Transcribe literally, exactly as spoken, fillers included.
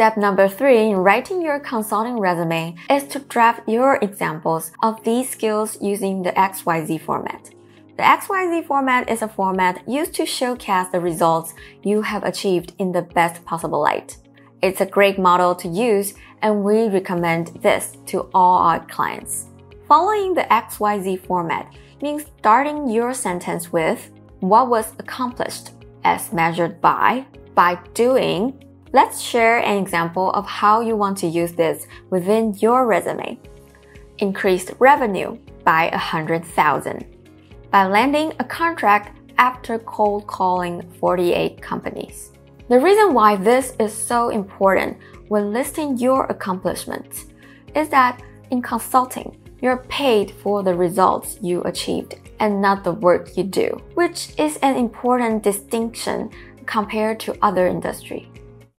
Step number three in writing your consulting resume is to draft your examples of these skills using the X Y Z format. The X Y Z format is a format used to showcase the results you have achieved in the best possible light. It's a great model to use, and we recommend this to all our clients. Following the X Y Z format means starting your sentence with what was accomplished as measured by, by doing. Let's share an example of how you want to use this within your resume. Increased revenue by one hundred thousand dollars by landing a contract after cold calling forty-eight companies. The reason why this is so important when listing your accomplishments is that in consulting, you're paid for the results you achieved and not the work you do, which is an important distinction compared to other industries.